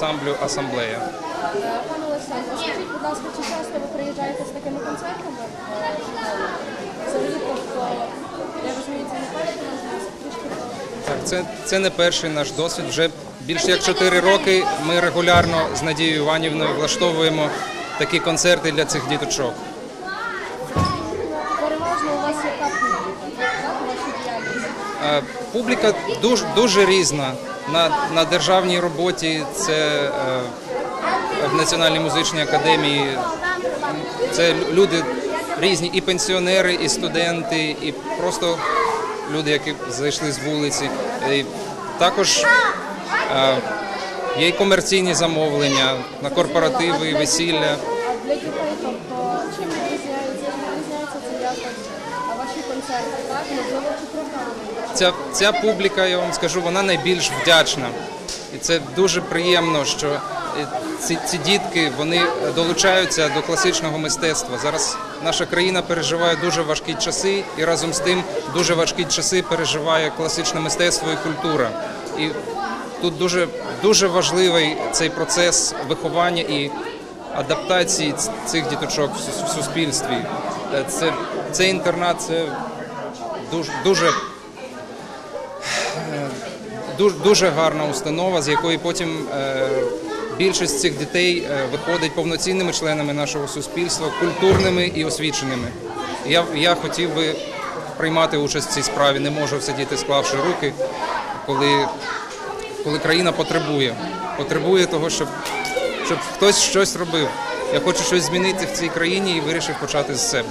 Ансамблю «Асамблея». Пане Олександре, скажіть, будь ласка, чи часто ви приїжджаєте з такими концертами? Я розумію, це не перший наш досвід? Так, це не перший наш досвід. Вже більше як 4 роки ми регулярно з Надією Іванівною влаштовуємо такі концерти для цих діточок. Переважно у вас яка публіка? Публіка дуже різна. На державній роботі, це в Національній музичній академії, це люди різні, і пенсіонери, і студенти, і просто люди, які зайшли з вулиці. І також є й комерційні замовлення на корпоративи, весілля. А для дітей, тобто, чим відрізняється це якось? А ваші концерти, так? Можливо, чи програми? Ця публіка, я вам скажу, вона найбільш вдячна. І це дуже приємно, що ці дітки, вони долучаються до класичного мистецтва. Зараз наша країна переживає дуже важкі часи, і разом з тим дуже важкі часи переживає класичне мистецтво і культура. І тут дуже важливий цей процес виховання і адаптації цих діточок в суспільстві. Цей інтернат – це дуже гарна установа, з якої потім більшість цих дітей виходить повноцінними членами нашого суспільства, культурними і освіченими. Я хотів би приймати участь в цій справі, не можу сидіти, склавши руки, коли країна потребує того, щоб хтось щось робив. Я хочу щось змінити в цій країні і вирішив почати з себе.